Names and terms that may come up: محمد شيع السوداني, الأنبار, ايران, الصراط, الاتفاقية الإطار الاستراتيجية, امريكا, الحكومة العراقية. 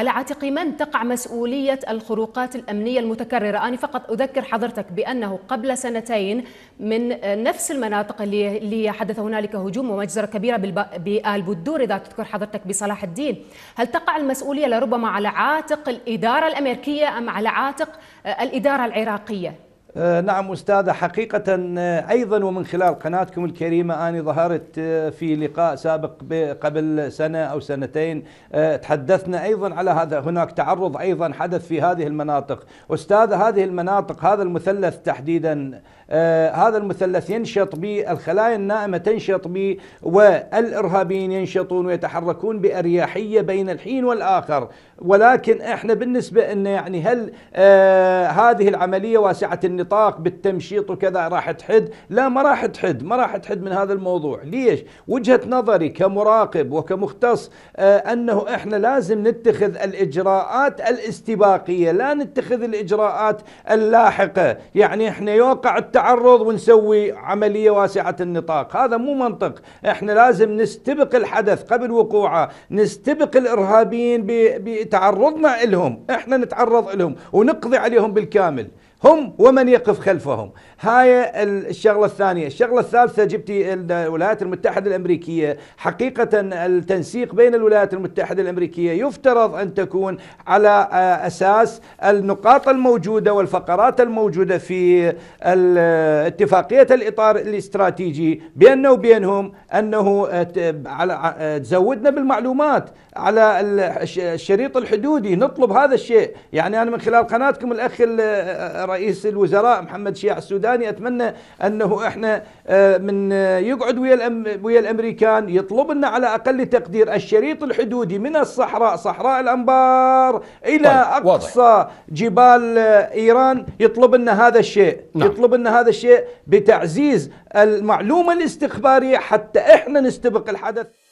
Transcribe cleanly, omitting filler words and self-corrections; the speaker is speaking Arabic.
على عاتق من تقع مسؤولية الخروقات الأمنية المتكررة؟ أنا فقط أذكر حضرتك بأنه قبل سنتين من نفس المناطق اللي حدث هنالك هجوم ومجزرة كبيرة بآل بدور إذا تذكر حضرتك بصلاح الدين، هل تقع المسؤولية لربما على عاتق الإدارة الأمريكية أم على عاتق الإدارة العراقية؟ نعم أستاذة، حقيقة أيضا ومن خلال قناتكم الكريمة أنا ظهرت في لقاء سابق قبل سنة أو سنتين، تحدثنا أيضا على هذا. هناك تعرض أيضا حدث في هذه المناطق أستاذة، هذه المناطق هذا المثلث تحديدا، هذا المثلث ينشط به الخلايا النائمة، تنشط به، والإرهابيين ينشطون ويتحركون بأريحية بين الحين والآخر. ولكن احنا بالنسبة ان يعني هل هذه العملية واسعة النطاق بالتمشيط وكذا راح تحد؟ لا، ما راح تحد، ما راح تحد من هذا الموضوع. ليش؟ وجهة نظري كمراقب وكمختص انه احنا لازم نتخذ الإجراءات الاستباقية، لا نتخذ الإجراءات اللاحقة. يعني احنا يوقع التعرض ونسوي عملية واسعة النطاق، هذا مو منطق. احنا لازم نستبق الحدث قبل وقوعه، نستبق الإرهابيين تعرضنا لهم، احنا نتعرض لهم ونقضي عليهم بالكامل، هم ومن يقف خلفهم. هاي الشغلة الثانية. الشغلة الثالثة، جبتي الولايات المتحدة الأمريكية. حقيقة التنسيق بين الولايات المتحدة الأمريكية يفترض أن تكون على أساس النقاط الموجودة والفقرات الموجودة في اتفاقية الإطار الاستراتيجي بيننا وبينهم، أنه تزودنا بالمعلومات على الشريط الحدودي، نطلب هذا الشيء. يعني أنا من خلال قناتكم الأخ رئيس الوزراء محمد شيع السوداني أتمنى أنه إحنا من يقعد ويا الأمريكان يطلب لنا على أقل تقدير الشريط الحدودي من الصحراء، صحراء الأنبار إلى أقصى جبال إيران، يطلب لنا هذا الشيء. يطلب لنا هذا الشيء بتعزيز المعلومة الاستخبارية حتى إحنا نستبق الحدث.